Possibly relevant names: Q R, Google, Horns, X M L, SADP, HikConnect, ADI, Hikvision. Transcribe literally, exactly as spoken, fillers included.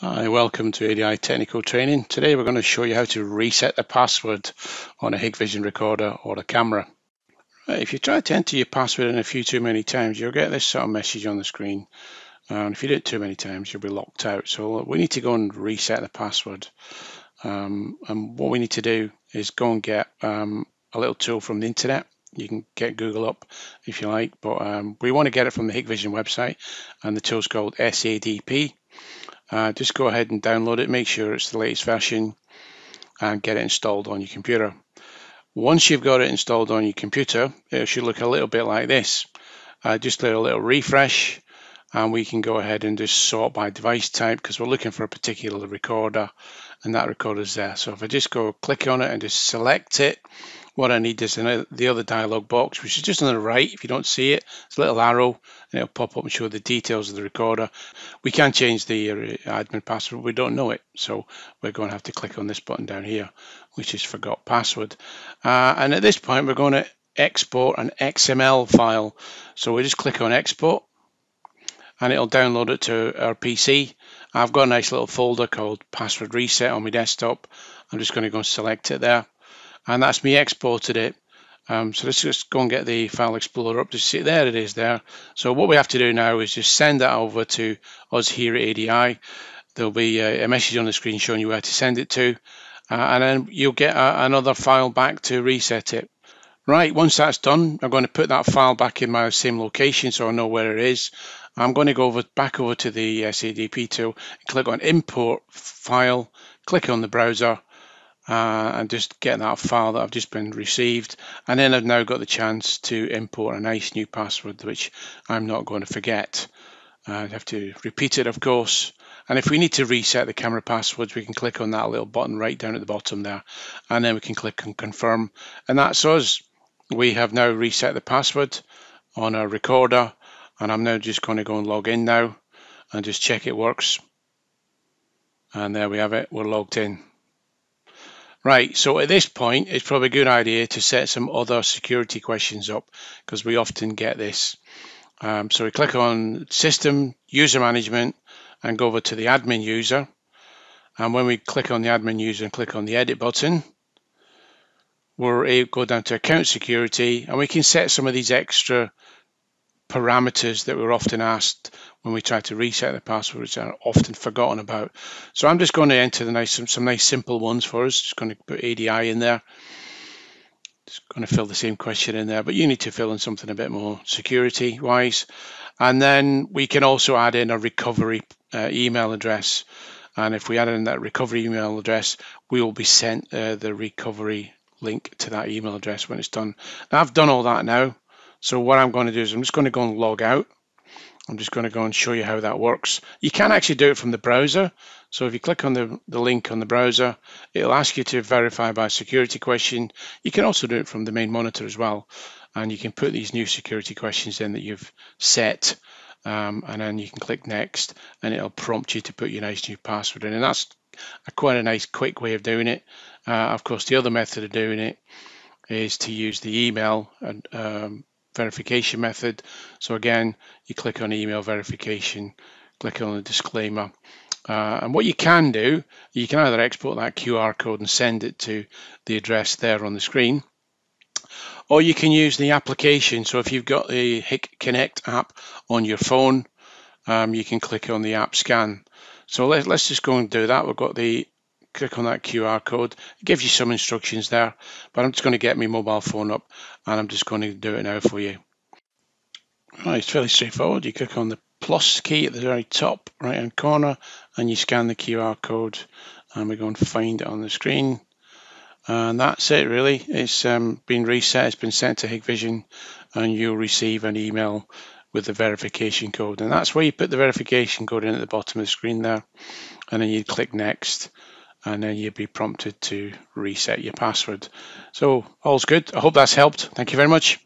Hi, welcome to A D I Technical Training. Today we're going to show you how to reset the password on a Hikvision recorder or a camera. Right, if you try to enter your password in a few too many times, you'll get this sort of message on the screen. And if you do it too many times, you'll be locked out. So we need to go and reset the password. Um, and what we need to do is go and get um, a little tool from the internet. You can get Google up if you like, but um, we want to get it from the Hikvision website. And the tool's called S A D P. Uh, just go ahead and download it, make sure it's the latest version and get it installed on your computer. Once you've got it installed on your computer, it should look a little bit like this. Uh, just do a little refresh and we can go ahead and just sort by device type because we're looking for a particular recorder and that recorder is there. So if I just go click on it and just select it, what I need is another, the other dialog box, which is just on the right. If you don't see it, it's a little arrow and it'll pop up and show the details of the recorder. We can change the admin password, we don't know it. So we're going to have to click on this button down here, which is forgot password. Uh, and at this point, we're going to export an X M L file. So we just click on export and it'll download it to our P C. I've got a nice little folder called password reset on my desktop. I'm just going to go and select it there. And that's me exported it. Um, so let's just go and get the file explorer up to see. There it is there. So what we have to do now is just send that over to us here at A D I. There'll be a message on the screen showing you where to send it to. Uh, and then you'll get a, another file back to reset it. Right, once that's done, I'm going to put that file back in my same location so I know where it is. I'm going to go over back over to the S A D P tool, click on import file, click on the browser. Uh, and just get that file that I've just been received, and then I've now got the chance to import a nice new password which I'm not going to forget. uh, I'd have to repeat it, of course, and if we need to reset the camera passwords we can click on that little button right down at the bottom there and then we can click on confirm, and that's us. We have now reset the password on our recorder and I'm now just going to go and log in now and just check it works, and there we have it, we're logged in. Right, so at this point, it's probably a good idea to set some other security questions up because we often get this. Um, so we click on System, User Management, and go over to the Admin User. And when we click on the Admin User and click on the Edit button, we'll go down to Account Security, and we can set some of these extra parameters that we're often asked when we try to reset the password, which are often forgotten about. So I'm just going to enter the nice some, some nice simple ones for us. Just going to put A D I in there. Just going to fill the same question in there, but you need to fill in something a bit more security wise. And then we can also add in a recovery uh, email address. And if we add in that recovery email address, we will be sent uh, the recovery link to that email address when it's done. Now, I've done all that now. So what I'm going to do is I'm just going to go and log out. I'm just going to go and show you how that works. You can actually do it from the browser. So if you click on the, the link on the browser, it'll ask you to verify by security question. You can also do it from the main monitor as well. And you can put these new security questions in that you've set. Um, and then you can click next and it'll prompt you to put your nice new password in. And that's a, quite a nice quick way of doing it. Uh, of course, the other method of doing it is to use the email and um, verification method. So again, you click on email verification, click on the disclaimer, uh, and what you can do, you can either export that Q R code and send it to the address there on the screen, or you can use the application. So if you've got the HikConnect app on your phone, um, you can click on the app scan. So let's, let's just go and do that. We've got the click on that Q R code. It gives you some instructions there, but I'm just going to get my mobile phone up and I'm just going to do it now for you. Right, it's fairly straightforward. You click on the plus key at the very top right hand corner and you scan the Q R code and we're going to find it on the screen. And that's it really. It's um, been reset, it's been sent to Hikvision and you'll receive an email with the verification code. And that's where you put the verification code in at the bottom of the screen there. And then you click next. And then you'll be prompted to reset your password. So all's good. I hope that's helped. Thank you very much.